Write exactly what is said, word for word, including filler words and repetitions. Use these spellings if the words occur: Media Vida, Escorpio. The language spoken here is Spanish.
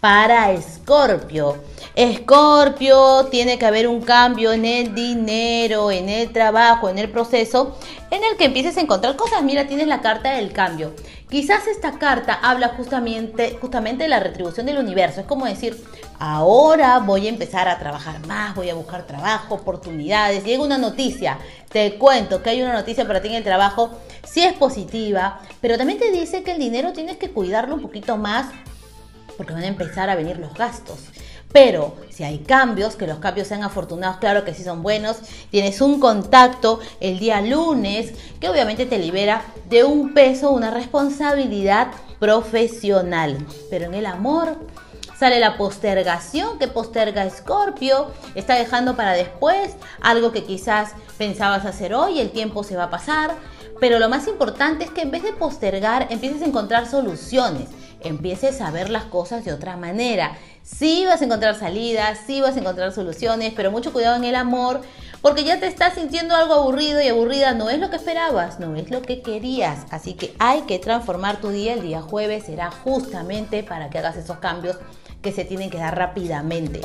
Para Escorpio, Escorpio tiene que haber un cambio en el dinero, en el trabajo, en el proceso, en el que empieces a encontrar cosas. Mira, tienes la carta del cambio. Quizás esta carta habla justamente, justamente de la retribución del universo. Es como decir, ahora voy a empezar a trabajar más, voy a buscar trabajo, oportunidades. Llega una noticia, te cuento que hay una noticia para ti en el trabajo. Sí es positiva, pero también te dice que el dinero tienes que cuidarlo un poquito más, porque van a empezar a venir los gastos. Pero si hay cambios, que los cambios sean afortunados, claro que sí son buenos. Tienes un contacto el día lunes que obviamente te libera de un peso, una responsabilidad profesional. Pero en el amor sale la postergación que posterga Escorpio. Está dejando para después algo que quizás pensabas hacer hoy. El tiempo se va a pasar. Pero lo más importante es que en vez de postergar, empieces a encontrar soluciones. Empieces a ver las cosas de otra manera. Sí vas a encontrar salidas, sí vas a encontrar soluciones, pero mucho cuidado en el amor, porque ya te estás sintiendo algo aburrido y aburrida. No es lo que esperabas, no es lo que querías. Así que hay que transformar tu día. El día jueves será justamente para que hagas esos cambios que se tienen que dar rápidamente.